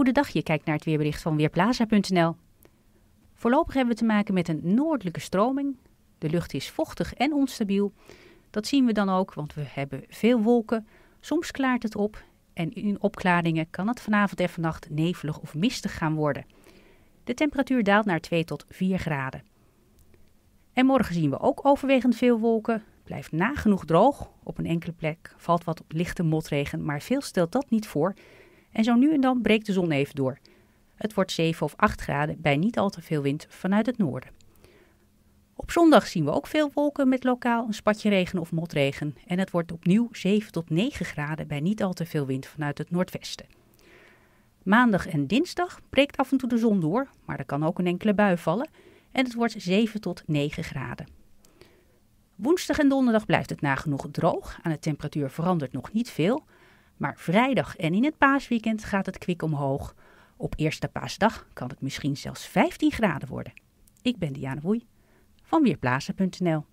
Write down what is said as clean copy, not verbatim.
Goedendag, je kijkt naar het weerbericht van Weerplaza.nl. Voorlopig hebben we te maken met een noordelijke stroming. De lucht is vochtig en onstabiel. Dat zien we dan ook, want we hebben veel wolken. Soms klaart het op en in opklaringen kan het vanavond en vannacht nevelig of mistig gaan worden. De temperatuur daalt naar 2 tot 4 graden. En morgen zien we ook overwegend veel wolken. Blijft nagenoeg droog. Op een enkele plek valt wat lichte motregen, maar veel stelt dat niet voor. En zo nu en dan breekt de zon even door. Het wordt 7 of 8 graden bij niet al te veel wind vanuit het noorden. Op zondag zien we ook veel wolken met lokaal een spatje regen of motregen. En het wordt opnieuw 7 tot 9 graden bij niet al te veel wind vanuit het noordwesten. Maandag en dinsdag breekt af en toe de zon door, maar er kan ook een enkele bui vallen. En het wordt 7 tot 9 graden. Woensdag en donderdag blijft het nagenoeg droog. Aan de temperatuur verandert nog niet veel. Maar vrijdag en in het paasweekend gaat het kwik omhoog. Op eerste paasdag kan het misschien zelfs 15 graden worden. Ik ben Diane Woei van Weerplaza.nl.